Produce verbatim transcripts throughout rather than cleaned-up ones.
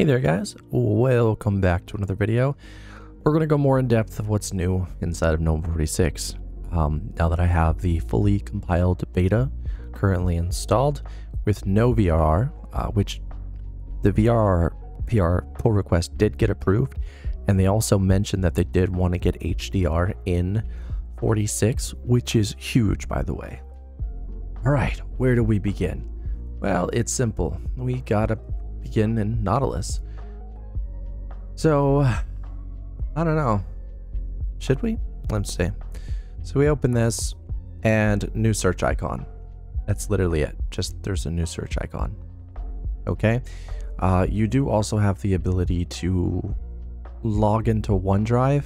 Hey there guys, welcome back to another video. We're going to go more in depth of what's new inside of GNOME forty-six. Um, now that I have the fully compiled beta currently installed with no V R R, uh, which the V R R P R pull request did get approved, and they also mentioned that they did want to get H D R in forty-six, which is huge, by the way. All right, where do we begin? Well, it's simple. We gotta begin in Nautilus. So I don't know, should we? Let's see. So we open this and new search icon. That's literally it. Just there's a new search icon. Okay. Uh, you do also have the ability to log into OneDrive.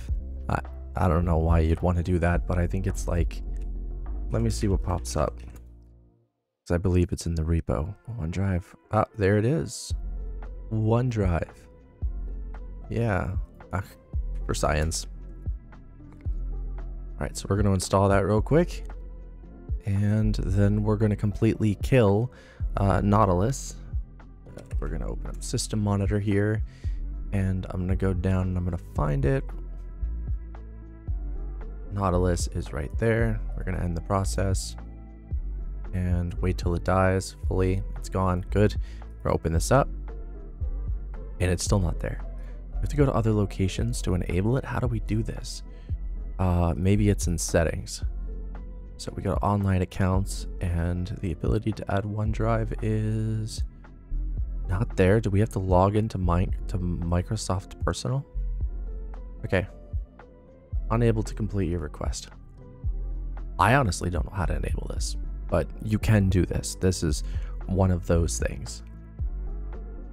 I, I don't know why you'd want to do that, but I think it's like, let me see what pops up. I believe it's in the repo. OneDrive. Ah, there it is. OneDrive. Yeah. Ah, for science. All right, so we're going to install that real quick. And then we're going to completely kill uh, Nautilus. We're going to open up System Monitor here. And I'm going to go down and I'm going to find it. Nautilus is right there. We're going to end the process and wait till it dies fully. It's gone. Good. We're open this up and it's still not there. We have to go to other locations to enable it. How do we do this? Uh, maybe it's in settings. So we go to online accounts and the ability to add OneDrive is not there. Do we have to log into my, to Microsoft Personal? Okay. Unable to complete your request. I honestly don't know how to enable this, but you can do this. This is one of those things.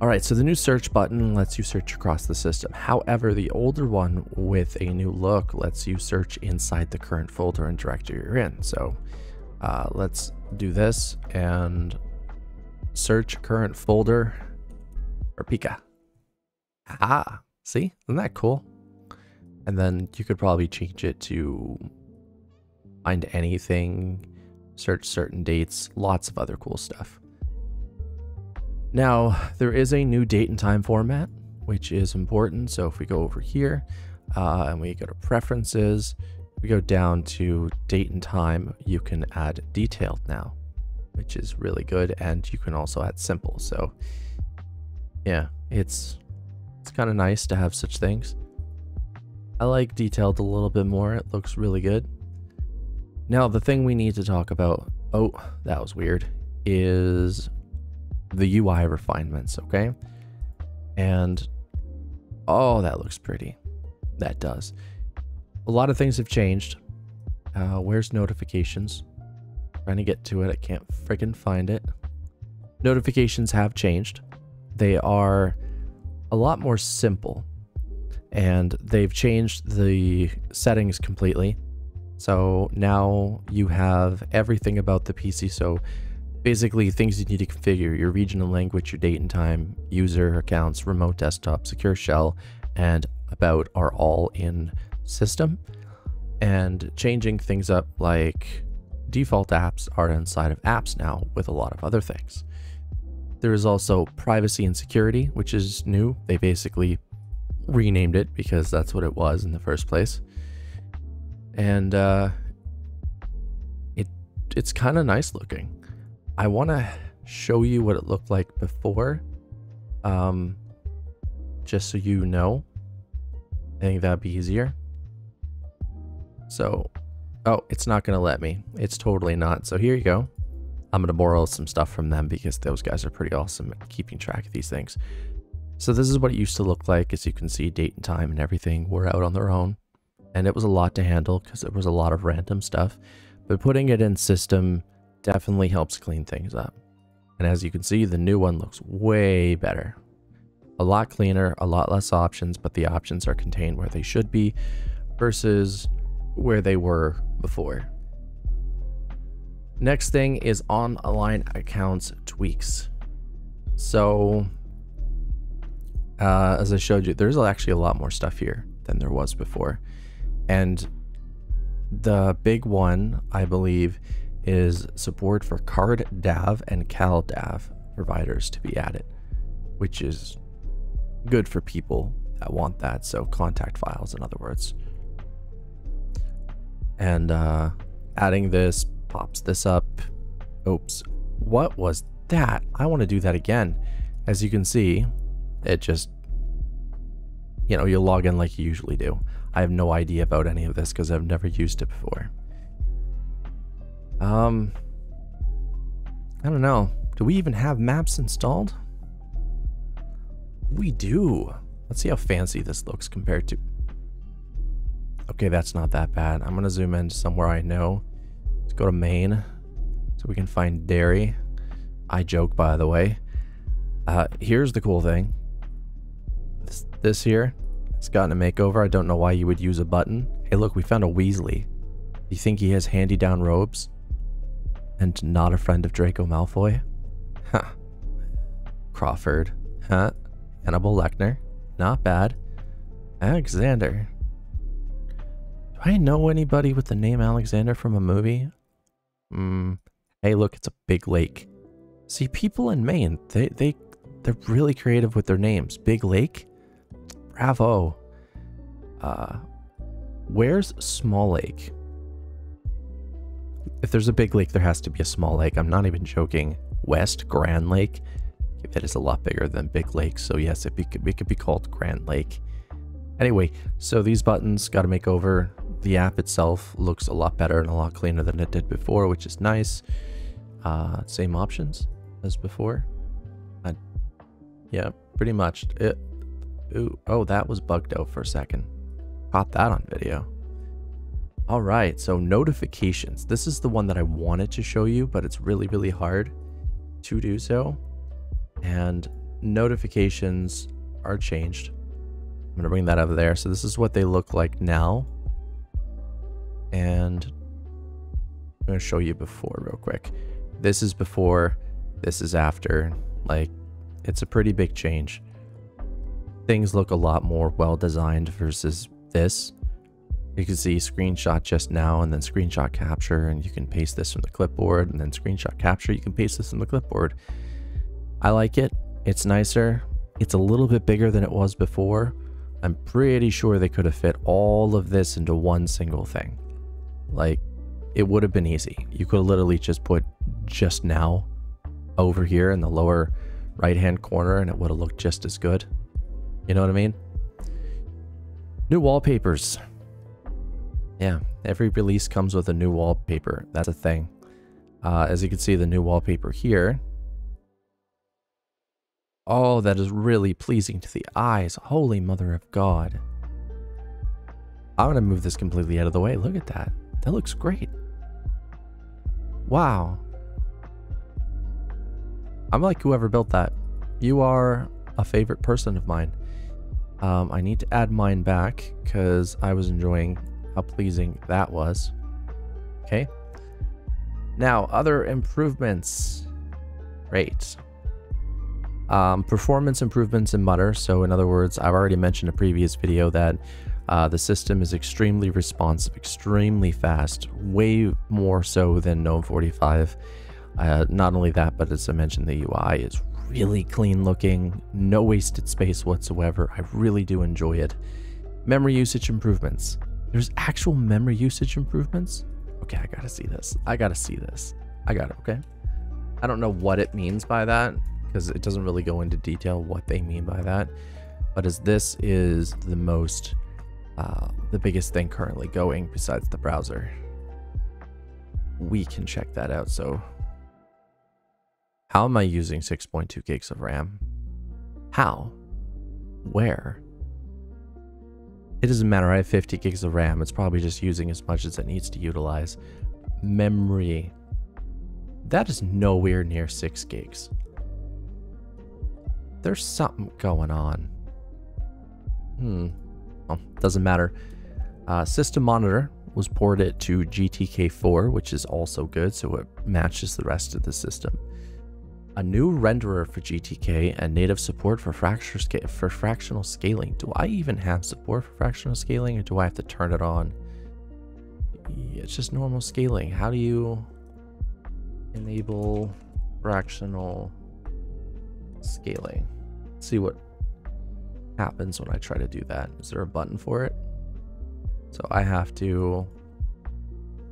All right, so the new search button lets you search across the system. However, the older one with a new look lets you search inside the current folder and directory you're in. So uh, let's do this and search current folder for Pika. Ah, see, isn't that cool? And then you could probably change it to find anything, search certain dates, lots of other cool stuff. Now, there is a new date and time format, which is important. So if we go over here uh, and we go to preferences, we go down to date and time, you can add detailed now, which is really good. And you can also add simple. So yeah, it's, it's kind of nice to have such things. I like detailed a little bit more. It looks really good. Now, the thing we need to talk about, oh, that was weird, is the U I refinements, okay? And, oh, that looks pretty. That does. A lot of things have changed. Uh, where's notifications? I'm trying to get to it. I can't freaking find it. Notifications have changed. They are a lot more simple. And they've changed the settings completely. So now you have everything about the P C. So basically things you need to configure: your regional language, your date and time, user accounts, remote desktop, secure shell, and about are all in system. And changing things up, like default apps are inside of apps now with a lot of other things. There is also privacy and security, which is new. They basically renamed it because that's what it was in the first place. And uh, it it's kind of nice looking. I want to show you what it looked like before, um, just so you know. I think that'd be easier. So, oh, it's not going to let me. It's totally not. So here you go. I'm going to borrow some stuff from them because those guys are pretty awesome at keeping track of these things. So this is what it used to look like. As you can see, date and time and everything were out on their own. And it was a lot to handle because there was a lot of random stuff, but putting it in system definitely helps clean things up. And as you can see, the new one looks way better. A lot cleaner, a lot less options, but the options are contained where they should be versus where they were before. Next thing is online accounts tweaks. So uh, as I showed you, there's actually a lot more stuff here than there was before. And the big one, I believe, is support for CardDAV and CalDAV providers to be added, which is good for people that want that. So contact files, in other words. And uh, adding this pops this up. Oops, what was that? I want to do that again. As you can see, it just, you know, you log in like you usually do. I have no idea about any of this because I've never used it before. Um, I don't know. Do we even have maps installed? We do. Let's see how fancy this looks compared to... Okay, that's not that bad. I'm going to zoom in somewhere I know. Let's go to Maine so we can find dairy. I joke, by the way. Uh, here's the cool thing. This, this here, it's gotten a makeover. I don't know why you would use a button. Hey, look, we found a Weasley. You think he has handy-down robes? And not a friend of Draco Malfoy? Huh. Crawford. Huh. Hannibal Lecter. Not bad. Alexander. Do I know anybody with the name Alexander from a movie? Hmm. Hey, look, it's a big lake. See, people in Maine, they, they, they're really creative with their names. Big Lake? Bravo. Uh, where's Small Lake? If there's a big lake, there has to be a small lake. I'm not even joking. West Grand Lake. It is a lot bigger than Big Lake. So yes, it, be, it could be called Grand Lake. Anyway, so these buttons got to make over. The app itself looks a lot better and a lot cleaner than it did before, which is nice. Uh, same options as before. I, yeah, pretty much. It, ooh, oh, that was bugged out for a second. Pop that on video. All right, so notifications. This is the one that I wanted to show you, but it's really, really hard to do so. And notifications are changed. I'm going to bring that over there. So this is what they look like now. And I'm going to show you before real quick. This is before, this is after. Like, it's a pretty big change. Things look a lot more well-designed versus this. You can see screenshot just now, and then screenshot capture, and you can paste this from the clipboard, and then screenshot capture, you can paste this from the clipboard. I like it. It's nicer. It's a little bit bigger than it was before. I'm pretty sure they could have fit all of this into one single thing. Like, it would have been easy. You could have literally just put just now over here in the lower right-hand corner, and it would have looked just as good. You know what I mean? New wallpapers. Yeah, every release comes with a new wallpaper. That's a thing. Uh, as you can see, the new wallpaper here. Oh, that is really pleasing to the eyes. Holy Mother of God. I'm going to move this completely out of the way. Look at that. That looks great. Wow. I'm like whoever built that. You are a favorite person of mine. Um, I need to add mine back because I was enjoying how pleasing that was. Okay. Now, other improvements. Great. Um, performance improvements in Mutter. So in other words, I've already mentioned in a previous video that uh, the system is extremely responsive, extremely fast, way more so than GNOME forty-five. Uh, not only that, but as I mentioned, the U I is really clean looking, no wasted space whatsoever. I really do enjoy it. Memory usage improvements. There's actual memory usage improvements? Okay, I gotta see this. I gotta see this. I got it, okay? I don't know what it means by that, because it doesn't really go into detail what they mean by that. But as this is the most, uh, the biggest thing currently going besides the browser, we can check that out. So how am I using six point two gigs of RAM? How? Where? It doesn't matter, I have fifty gigs of RAM. It's probably just using as much as it needs to utilize. Memory. That is nowhere near six gigs. There's something going on. Hmm. Well, doesn't matter. Uh, System Monitor was ported to G T K four, which is also good, so it matches the rest of the system. A new renderer for G T K and native support for, sca for fractional scaling. Do I even have support for fractional scaling, or do I have to turn it on? It's just normal scaling. How do you enable fractional scaling? Let's see what happens when I try to do that. Is there a button for it? So I have to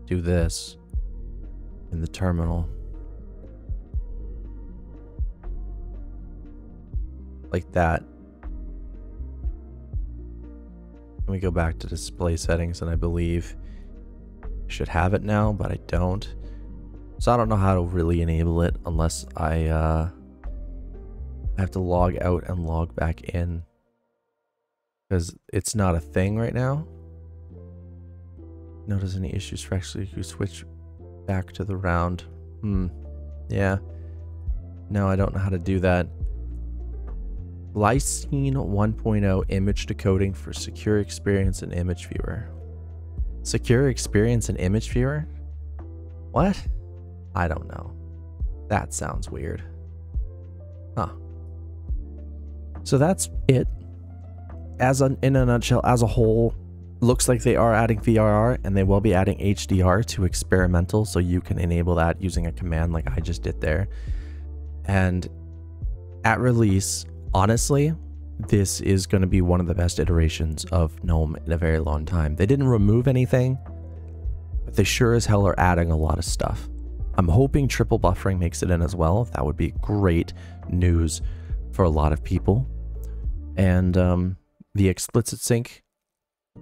do this in the terminal. Like that. Let me go back to display settings, and I believe I should have it now, but I don't. So I don't know how to really enable it unless I uh, I have to log out and log back in, because it's not a thing right now. Notice any issues for actually if you switch back to the round. Hmm. Yeah. No, I don't know how to do that. Glycine one point oh image decoding for secure experience and image viewer. Secure experience and image viewer? What? I don't know. That sounds weird. Huh. So that's it. As an, in a nutshell, as a whole, looks like they are adding V R R, and they will be adding H D R to experimental, so you can enable that using a command like I just did there. And at release, honestly, this is going to be one of the best iterations of GNOME in a very long time. They didn't remove anything, but they sure as hell are adding a lot of stuff. I'm hoping triple buffering makes it in as well. That would be great news for a lot of people. And um, the explicit sync,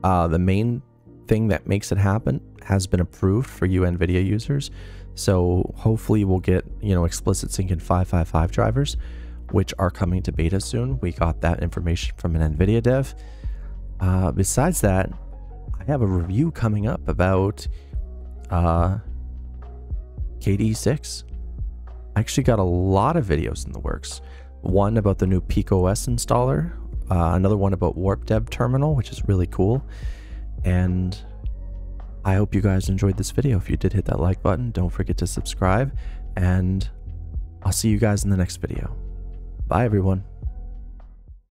uh, the main thing that makes it happen, has been approved for you Nvidia users. So hopefully we'll get, you know, explicit sync in five five five drivers, which are coming to beta soon. We got that information from an Nvidia dev. Uh, besides that, I have a review coming up about uh, K D E six. I actually got a lot of videos in the works. One about the new PeakOS installer, uh, another one about Warp Dev Terminal, which is really cool. And I hope you guys enjoyed this video. If you did, hit that like button. Don't forget to subscribe, and I'll see you guys in the next video. Bye, everyone.